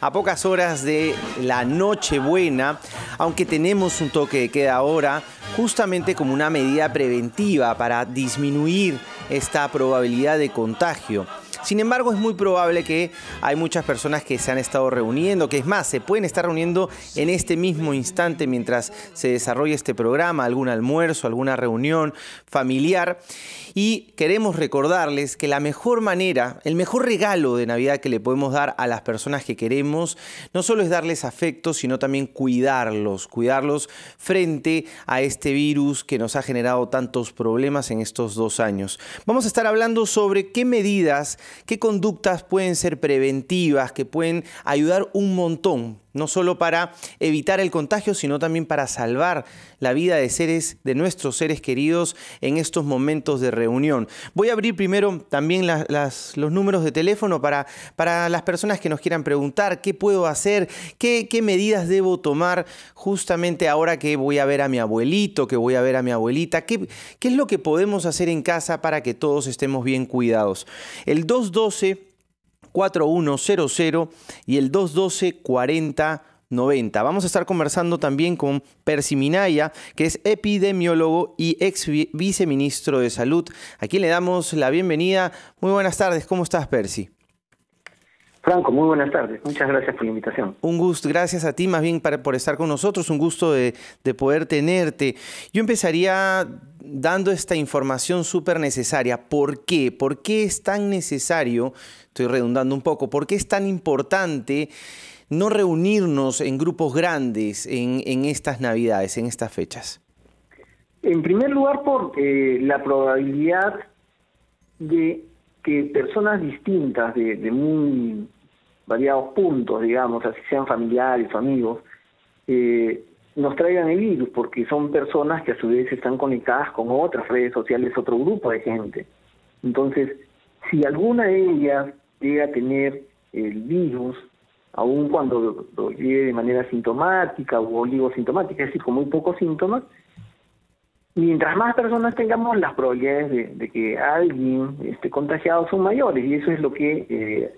A pocas horas de la Nochebuena, aunque tenemos un toque de queda ahora, justamente como una medida preventiva para disminuir esta probabilidad de contagio. Sin embargo, es muy probable que hay muchas personas que se han estado reuniendo, que es más, se pueden estar reuniendo en este mismo instante mientras se desarrolla este programa, algún almuerzo, alguna reunión familiar. Y queremos recordarles que la mejor manera, el mejor regalo de Navidad que le podemos dar a las personas que queremos, no solo es darles afecto, sino también cuidarlos frente a este virus que nos ha generado tantos problemas en estos 2 años. Vamos a estar hablando sobre qué medidas, qué conductas pueden ser preventivas, que pueden ayudar un montón, no solo para evitar el contagio, sino también para salvar la vida de nuestros seres queridos en estos momentos de reunión. Voy a abrir primero también los números de teléfono para las personas que nos quieran preguntar qué puedo hacer, qué medidas debo tomar justamente ahora que voy a ver a mi abuelito, que voy a ver a mi abuelita, qué es lo que podemos hacer en casa para que todos estemos bien cuidados. El 212-4100 y el 212-4090. Vamos a estar conversando también con Percy Minaya, que es epidemiólogo y ex viceministro de Salud, a quien le damos la bienvenida. Muy buenas tardes, ¿cómo estás, Percy? Franco, muy buenas tardes. Muchas gracias por la invitación. Un gusto, gracias a ti más bien por estar con nosotros, un gusto de poder tenerte. Yo empezaría dando esta información súper necesaria. ¿Por qué? ¿Por qué es tan necesario, estoy redundando un poco, por qué es tan importante no reunirnos en grupos grandes en estas Navidades, en estas fechas? En primer lugar, por la probabilidad de que personas distintas de muy variados puntos, digamos, así sean familiares, amigos, nos traigan el virus, porque son personas que a su vez están conectadas con otras redes sociales, otro grupo de gente. Entonces, si alguna de ellas llega a tener el virus, aun cuando lo lleve de manera sintomática o oligosintomática, es decir, con muy pocos síntomas, mientras más personas tengamos, las probabilidades de que alguien esté contagiado son mayores, y eso es lo que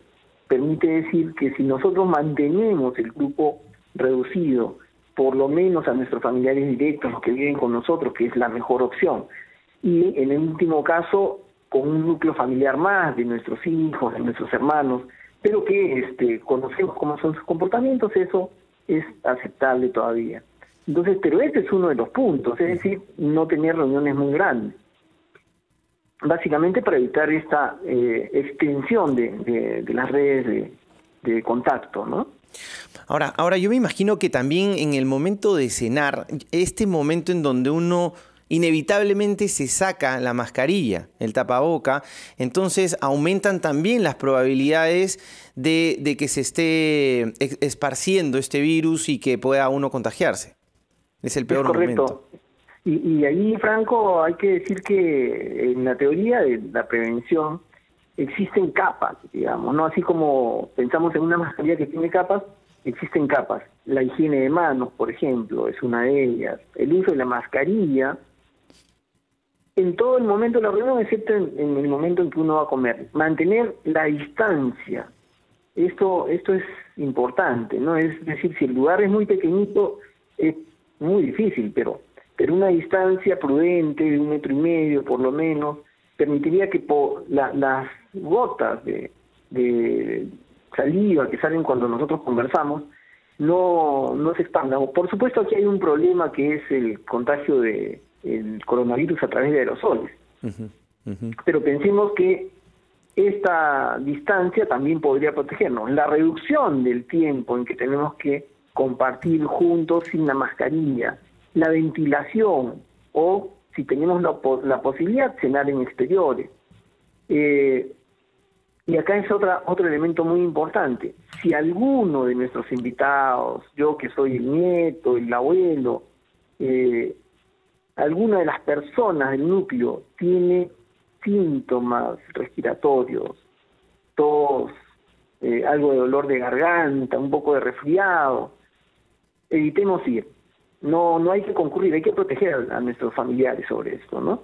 permite decir que si nosotros mantenemos el grupo reducido, por lo menos a nuestros familiares directos, los que viven con nosotros, que es la mejor opción, y en el último caso con un núcleo familiar más de nuestros hijos, de nuestros hermanos, pero que conocemos cómo son sus comportamientos, eso es aceptable todavía. Entonces, pero ese es uno de los puntos, es decir, no tener reuniones muy grandes. Básicamente para evitar esta extensión de las redes de contacto, ¿no? Ahora, yo me imagino que también en el momento de cenar, este momento en donde uno inevitablemente se saca la mascarilla, el tapaboca, entonces aumentan también las probabilidades de que se esté esparciendo este virus y que pueda uno contagiarse. Es el peor momento. Y ahí, Franco, hay que decir que en la teoría de la prevención existen capas, digamos, ¿no? Así como pensamos en una mascarilla que tiene capas, existen capas. La higiene de manos, por ejemplo, es una de ellas. El uso de la mascarilla en todo el momento de la reunión, excepto en el momento en que uno va a comer. Mantener la distancia. Esto es importante, ¿no? Es decir, si el lugar es muy pequeñito, es muy difícil, pero una distancia prudente de 1,5 metros por lo menos permitiría que las gotas de saliva que salen cuando nosotros conversamos no se expandan. Por supuesto, aquí hay un problema que es el contagio del coronavirus a través de aerosoles. Pero pensemos que esta distancia también podría protegernos. La reducción del tiempo en que tenemos que compartir juntos sin la mascarilla, la ventilación o, si tenemos la posibilidad, cenar en exteriores. Y acá es otro elemento muy importante. Si alguno de nuestros invitados, yo que soy el nieto, el abuelo, alguna de las personas del núcleo tiene síntomas respiratorios, tos, algo de dolor de garganta, un poco de resfriado, evitemos ir. No hay que concurrir, hay que proteger a nuestros familiares sobre esto, ¿no?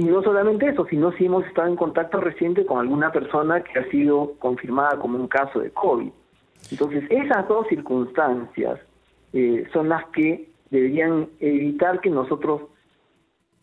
Y no solamente eso, sino si hemos estado en contacto reciente con alguna persona que ha sido confirmada como un caso de COVID. Entonces, esas dos circunstancias son las que deberían evitar que nosotros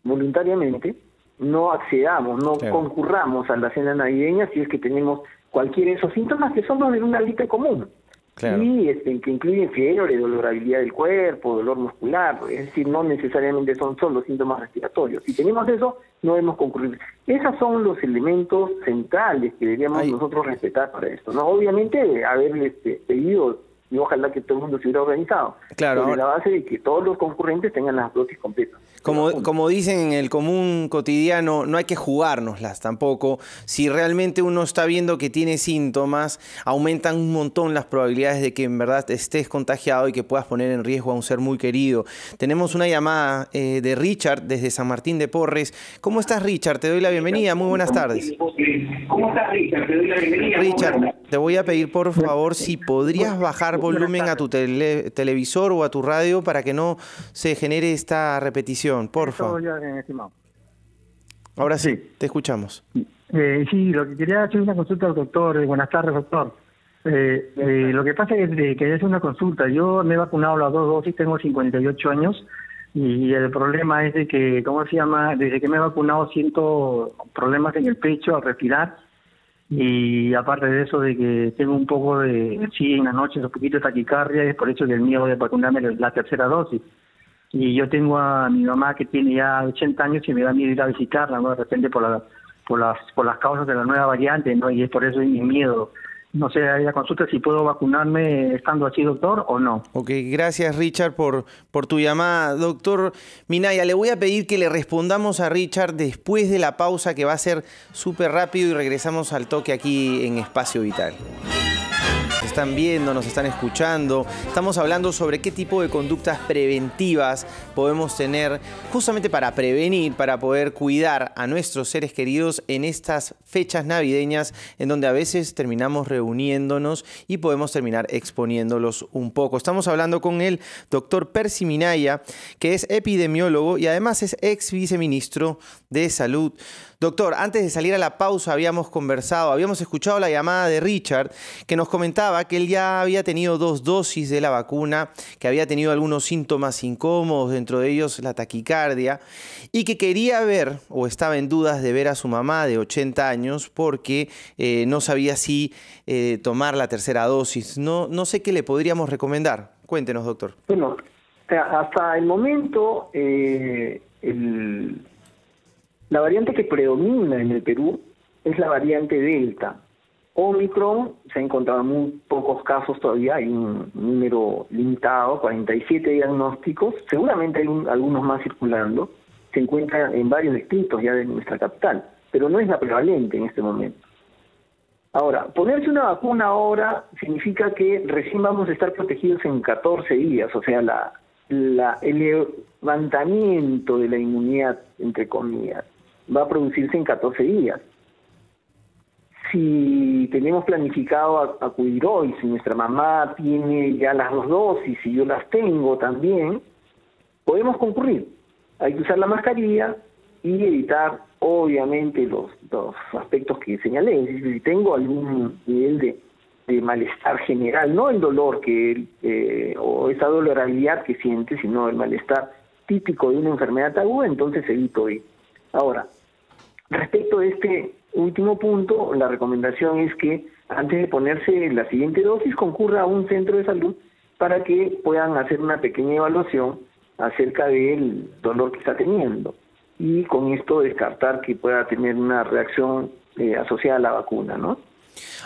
voluntariamente no accedamos, no concurramos a la cena navideña si es que tenemos cualquiera de esos síntomas que son los de una gripe común. Claro. Y que incluyen fiebre, dolorabilidad del cuerpo, dolor muscular, es decir, no necesariamente son solo síntomas respiratorios. Si tenemos eso, no debemos concurrir. Esos son los elementos centrales que deberíamos nosotros respetar para esto, ¿no? Obviamente, haber pedido, y ojalá que todo el mundo se hubiera organizado, claro, sobre la base de que todos los concurrentes tengan las dosis completas. Como dicen en el común cotidiano, no hay que jugárnoslas tampoco. Si realmente uno está viendo que tiene síntomas, aumentan un montón las probabilidades de que en verdad estés contagiado y que puedas poner en riesgo a un ser muy querido. Tenemos una llamada de Richard desde San Martín de Porres. ¿Cómo estás, Richard? Te doy la bienvenida. Muy buenas tardes. ¿Cómo estás, Richard? Te doy la bienvenida. Richard, te voy a pedir, por favor, si podrías bajar volumen a tu televisor o a tu radio para que no se genere esta repetición. Por favor. Ahora sí, te escuchamos. Sí, lo que quería hacer una consulta al doctor. Buenas tardes, doctor. Lo que pasa es que quería hacer una consulta. Yo me he vacunado las dos dosis, tengo 58 años y el problema es de que, desde que me he vacunado siento problemas en el pecho al respirar y aparte de eso de que tengo un poco de, sí, en las noches un poquito de taquicardia, es por eso que el miedo de vacunarme la tercera dosis. Y yo tengo a mi mamá que tiene ya 80 años y me da miedo ir a visitarla, ¿no? De repente por las causas de la nueva variante, ¿no? Y es por eso mi miedo. No sé, ahí la consulta si puedo vacunarme estando así, doctor, o no. Ok, gracias, Richard, por tu llamada. Doctor Minaya, le voy a pedir que le respondamos a Richard después de la pausa, que va a ser súper rápido, y regresamos al toque aquí en Espacio Vital. Nos están viendo, nos están escuchando. Estamos hablando sobre qué tipo de conductas preventivas podemos tener justamente para prevenir, para poder cuidar a nuestros seres queridos en estas fechas navideñas en donde a veces terminamos reuniéndonos y podemos terminar exponiéndolos un poco. Estamos hablando con el doctor Percy Minaya, que es epidemiólogo y además es ex viceministro de Salud. Doctor, antes de salir a la pausa habíamos escuchado la llamada de Richard, que nos comentaba que él ya había tenido dos dosis de la vacuna, que había tenido algunos síntomas incómodos, dentro de ellos la taquicardia, y que quería ver, o estaba en dudas de ver a su mamá de 80 años porque no sabía si tomar la tercera dosis. No sé qué le podríamos recomendar. Cuéntenos, doctor. Bueno, hasta el momento la variante que predomina en el Perú es la variante Delta. Omicron, se han encontrado muy pocos casos todavía, hay un número limitado, 47 diagnósticos, seguramente hay algunos más circulando, se encuentra en varios distritos ya de nuestra capital, pero no es la prevalente en este momento. Ahora, ponerse una vacuna ahora significa que recién vamos a estar protegidos en 14 días, o sea, el levantamiento de la inmunidad, entre comillas, va a producirse en 14 días. Si tenemos planificado acudir hoy, si nuestra mamá tiene ya las dos dosis, si yo las tengo también, podemos concurrir. Hay que usar la mascarilla y evitar, obviamente, los aspectos que señalé. Es decir, si tengo algún nivel de malestar general, no el dolor o esa dolorabilidad que siente, sino el malestar típico de una enfermedad aguda, entonces evito ir. Ahora, respecto a este último punto, la recomendación es que antes de ponerse la siguiente dosis concurra a un centro de salud para que puedan hacer una pequeña evaluación acerca del dolor que está teniendo y con esto descartar que pueda tener una reacción asociada a la vacuna, ¿no?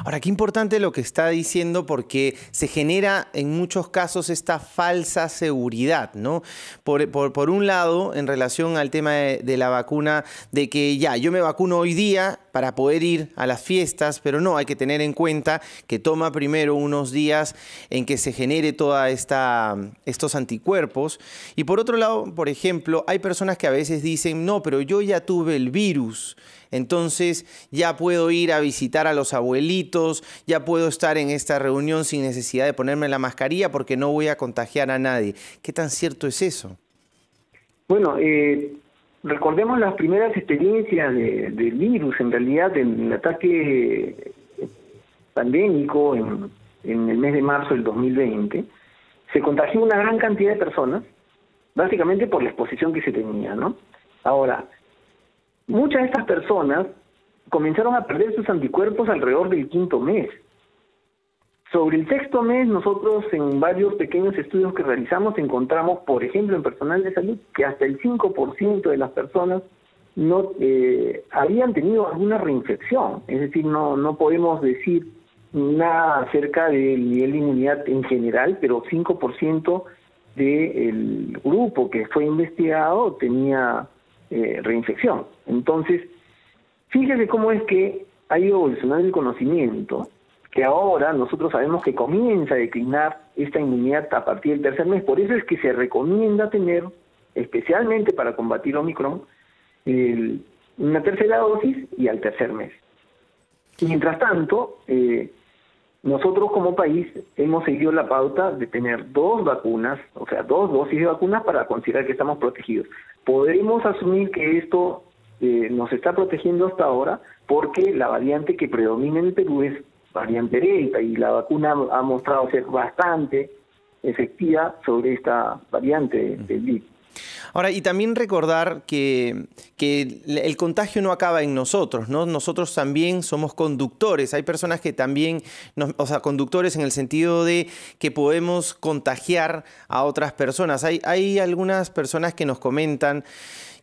Ahora, qué importante lo que está diciendo, porque se genera en muchos casos esta falsa seguridad, ¿no? Por un lado, en relación al tema de la vacuna, de que ya, yo me vacuno hoy día para poder ir a las fiestas, pero no, hay que tener en cuenta que toma primero unos días en que se genere toda estos anticuerpos. Y por otro lado, por ejemplo, hay personas que a veces dicen, no, pero yo ya tuve el virus, entonces ya puedo ir a visitar a los abuelitos, ya puedo estar en esta reunión sin necesidad de ponerme la mascarilla porque no voy a contagiar a nadie. ¿Qué tan cierto es eso? Bueno, recordemos las primeras experiencias del virus, en realidad, del ataque pandémico en el mes de marzo del 2020, se contagió una gran cantidad de personas, básicamente por la exposición que se tenía, ¿no? Ahora, muchas de estas personas comenzaron a perder sus anticuerpos alrededor del quinto mes. Sobre el sexto mes, nosotros en varios pequeños estudios que realizamos encontramos, por ejemplo, en personal de salud, que hasta el 5% de las personas no habían tenido alguna reinfección. Es decir, no podemos decir nada acerca del nivel de inmunidad en general, pero 5% del grupo que fue investigado tenía reinfección. Entonces, fíjese cómo es que ha ido evolucionando el conocimiento, que ahora nosotros sabemos que comienza a declinar esta inmunidad a partir del tercer mes. Por eso es que se recomienda tener, especialmente para combatir Omicron, una tercera dosis y al tercer mes. Mientras tanto, nosotros como país hemos seguido la pauta de tener dos vacunas, o sea, dos dosis de vacunas para considerar que estamos protegidos. Podremos asumir que esto nos está protegiendo hasta ahora porque la variante que predomina en el Perú es variante Delta, y la vacuna ha mostrado ser bastante efectiva sobre esta variante del virus. Ahora, y también recordar que el contagio no acaba en nosotros, ¿no? Nosotros también somos conductores. Hay personas que también, conductores en el sentido de que podemos contagiar a otras personas. Hay algunas personas que nos comentan,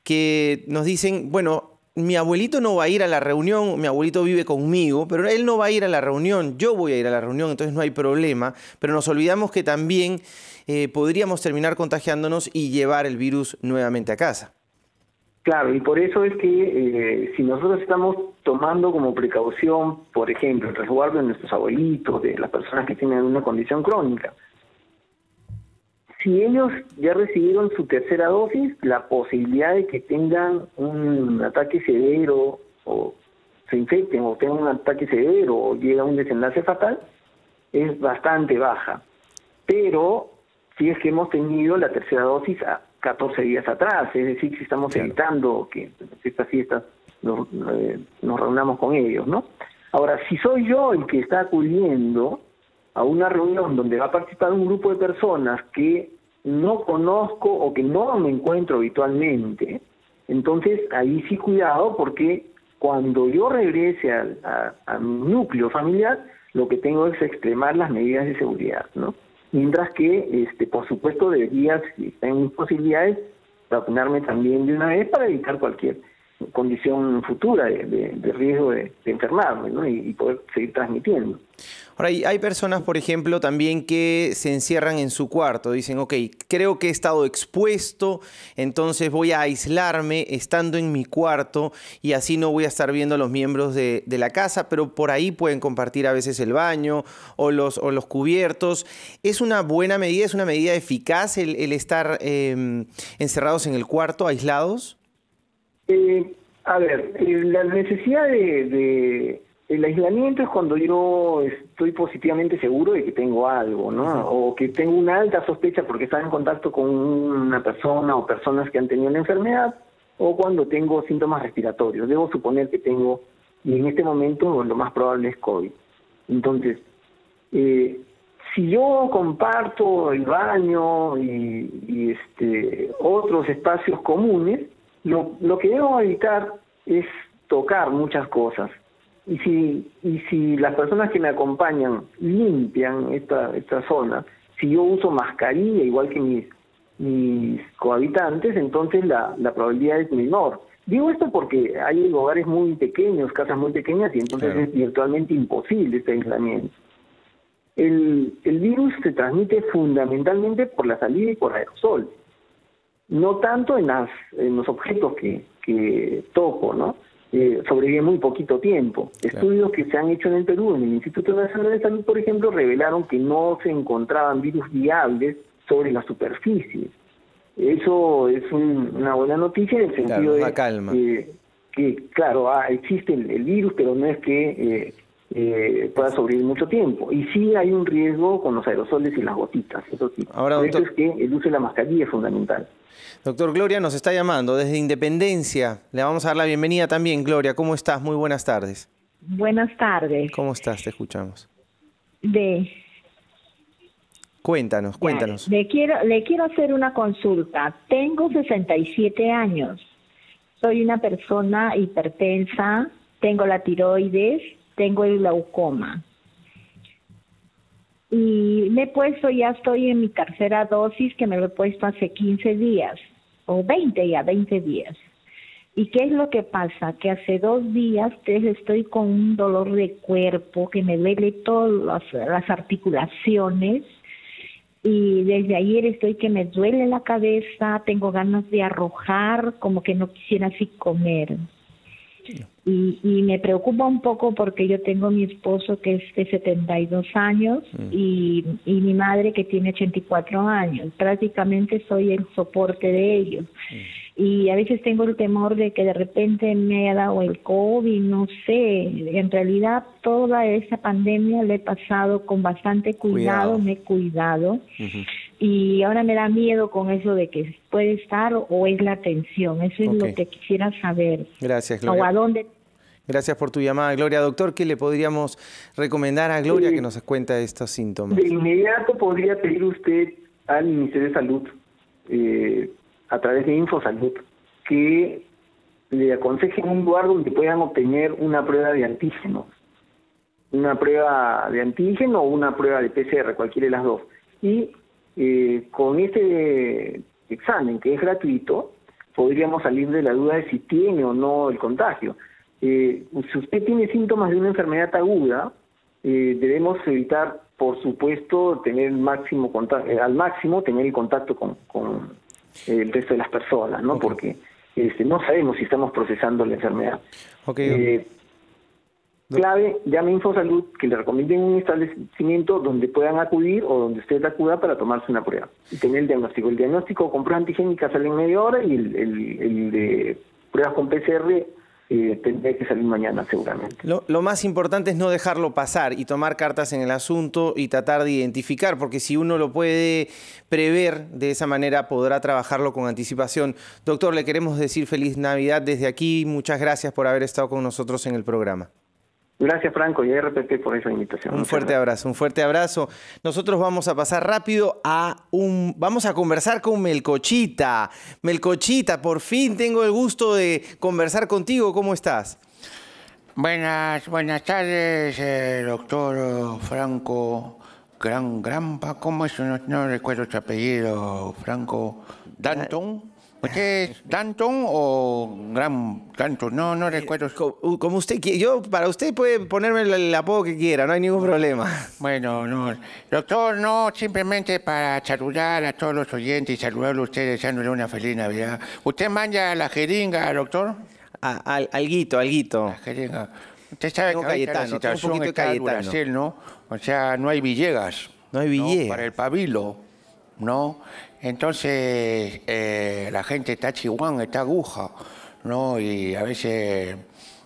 que nos dicen, bueno, mi abuelito no va a ir a la reunión, mi abuelito vive conmigo, pero él no va a ir a la reunión, yo voy a ir a la reunión, entonces no hay problema. Pero nos olvidamos que también podríamos terminar contagiándonos y llevar el virus nuevamente a casa. Claro, y por eso es que si nosotros estamos tomando como precaución, por ejemplo, el resguardo de nuestros abuelitos, de las personas que tienen una condición crónica, si ellos ya recibieron su tercera dosis, la posibilidad de que tengan un ataque severo o se infecten o tengan un ataque severo o llega a un desenlace fatal es bastante baja. Pero si es que hemos tenido la tercera dosis a 14 días atrás, es decir, si estamos evitando que estas fiestas nos reunamos con ellos, ¿no? Ahora, si soy yo el que está acudiendo a una reunión donde va a participar un grupo de personas que no conozco o que no me encuentro habitualmente, entonces ahí sí cuidado, porque cuando yo regrese a mi núcleo familiar, lo que tengo es extremar las medidas de seguridad, ¿no? Mientras que, por supuesto, debería, si está en mis posibilidades, vacunarme también de una vez para evitar cualquier condición futura de riesgo de enfermarme, ¿no? Y poder seguir transmitiendo. Ahora, hay personas, por ejemplo, también que se encierran en su cuarto. Dicen, ok, creo que he estado expuesto, entonces voy a aislarme estando en mi cuarto y así no voy a estar viendo a los miembros de la casa, pero por ahí pueden compartir a veces el baño o los cubiertos. ¿Es una buena medida, es una medida eficaz el estar encerrados en el cuarto, aislados? La necesidad el aislamiento es cuando yo estoy positivamente seguro de que tengo algo, ¿no? O que tengo una alta sospecha porque estaba en contacto con una persona o personas que han tenido la enfermedad, o cuando tengo síntomas respiratorios. Debo suponer que tengo, y en este momento lo más probable es COVID. Entonces, si yo comparto el baño y otros espacios comunes, lo que debo evitar es tocar muchas cosas. Y si las personas que me acompañan limpian esta zona, si yo uso mascarilla igual que mis cohabitantes, entonces la probabilidad es menor. Digo esto porque hay hogares muy pequeños, casas muy pequeñas, y entonces es virtualmente imposible este aislamiento. El virus se transmite fundamentalmente por la saliva y por aerosol, no tanto en los objetos que toco, ¿no? Sobrevive muy poquito tiempo. Claro. Estudios que se han hecho en el Perú, en el Instituto Nacional de Salud, por ejemplo, revelaron que no se encontraban virus viables sobre las superficies. Eso es una buena noticia en el sentido de calma. Que, claro, existe el virus, pero no es que pueda sobrevivir mucho tiempo. Y sí hay un riesgo con los aerosoles y las gotitas, eso sí. Ahora, doctor, por eso es que el uso de la mascarilla es fundamental. Doctor, Gloria nos está llamando desde Independencia. Le vamos a dar la bienvenida también, Gloria. ¿Cómo estás? Muy buenas tardes. Buenas tardes. ¿Cómo estás? Te escuchamos. Cuéntanos, cuéntanos. Ya, le quiero hacer una consulta. Tengo 67 años. Soy una persona hipertensa, tengo la tiroides, tengo el glaucoma. Y me he puesto, ya estoy en mi tercera dosis, que me lo he puesto hace 15 días, o 20 días. ¿Y qué es lo que pasa? Que hace 2 días estoy con un dolor de cuerpo, que me duele todas las articulaciones. Y desde ayer estoy que me duele la cabeza, tengo ganas de arrojar, como que no quisiera así comer. Y me preocupa un poco porque yo tengo a mi esposo que es de 72 años y mi madre que tiene 84 años. Prácticamente soy el soporte de ellos. Y a veces tengo el temor de que de repente me haya dado el COVID, no sé. En realidad toda esa pandemia la he pasado con bastante cuidado. Me he cuidado. Y ahora me da miedo con eso de que puede estar o es la tensión. Eso es lo que quisiera saber. Gracias, Gloria. O a dónde. Gracias por tu llamada, Gloria. Doctor, ¿qué le podríamos recomendar a Gloria que nos cuenta estos síntomas? De inmediato podría pedir usted al Ministerio de Salud, a través de InfoSalud, que le aconsejen un lugar donde puedan obtener una prueba de antígeno. Una prueba de antígeno o una prueba de PCR, cualquiera de las dos. Y con este examen, que es gratuito, podríamos salir de la duda de si tiene o no el contagio. Si usted tiene síntomas de una enfermedad aguda, debemos evitar, por supuesto, tener el máximo tener el contacto con el resto de las personas, ¿no? Porque no sabemos si estamos procesando la enfermedad. Clave, llame a InfoSalud, que le recomienden un establecimiento donde puedan acudir o donde usted acuda para tomarse una prueba y tener el diagnóstico. El diagnóstico con pruebas antigénicas sale en media hora y el de pruebas con PCR tendría que salir mañana seguramente. Lo más importante es no dejarlo pasar y tomar cartas en el asunto y tratar de identificar, porque si uno lo puede prever de esa manera podrá trabajarlo con anticipación. Doctor, le queremos decir feliz Navidad desde aquí. Muchas gracias por haber estado con nosotros en el programa. Gracias, Franco, y RPP por esa invitación. Un fuerte abrazo, un fuerte abrazo. Nosotros vamos a pasar rápido Vamos a conversar con Melcochita. Melcochita, por fin tengo el gusto de conversar contigo. ¿Cómo estás? Buenas tardes, doctor Franco Granpa. ¿Cómo es? No recuerdo su apellido, Franco Danton. ¿Usted es Danton o Danton? No recuerdo. Como usted quiera. Para usted puede ponerme el apodo que quiera, no hay ningún problema. Bueno, no. Doctor, no, simplemente para saludar a todos los oyentes y saludarlo a ustedes, deseándole una feliz Navidad. ¿Usted manja la jeringa, doctor? Alguito. La jeringa. Usted sabe que ahorita la situación está en Brasil, ¿no? O sea, no hay Villegas. No hay Villegas. ¿No? Para el pabilo, ¿no? Entonces, la gente está chihuahua, está aguja, ¿no? Y a veces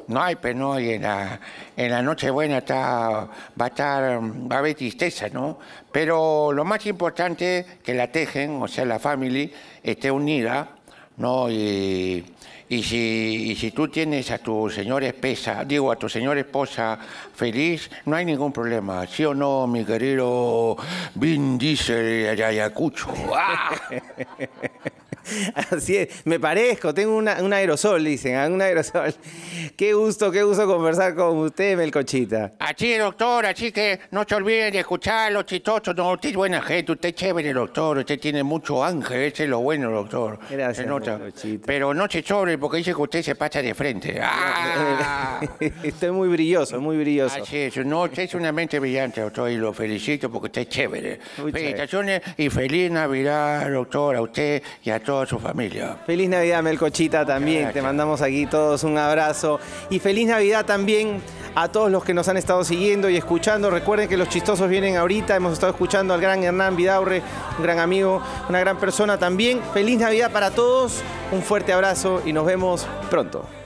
no hay, pero no, y en la Nochebuena va a haber tristeza, ¿no? Pero lo más importante es que la tejen, o sea, la familia, esté unida, ¿no? Y si tú tienes a tu señora esposa feliz, no hay ningún problema. ¿Sí o no, mi querido Vin Diesel Ayacucho? ¡Ah! Así es, me parezco, tengo un aerosol, dicen, un aerosol. Qué gusto conversar con usted, Melcochita. Así, doctor, así que no se olviden de escuchar los chistosos. No, usted es buena gente, usted es chévere, doctor, usted tiene mucho ángel, ese es lo bueno, doctor. Gracias, Melcochita. Pero no se sobre, porque dice que usted se pasa de frente. ¡Ah! Estoy muy brilloso, muy brilloso. Así es, no, usted es una mente brillante, doctor, y lo felicito porque usted es chévere. Felicitaciones y feliz Navidad, doctor, a usted y a todos. A su familia. Feliz Navidad, Melcochita, también. Gracias. Te mandamos aquí todos un abrazo. Y feliz Navidad también a todos los que nos han estado siguiendo y escuchando. Recuerden que los chistosos vienen ahorita. Hemos estado escuchando al gran Hernán Vidaurre, un gran amigo, una gran persona también. Feliz Navidad para todos. Un fuerte abrazo y nos vemos pronto.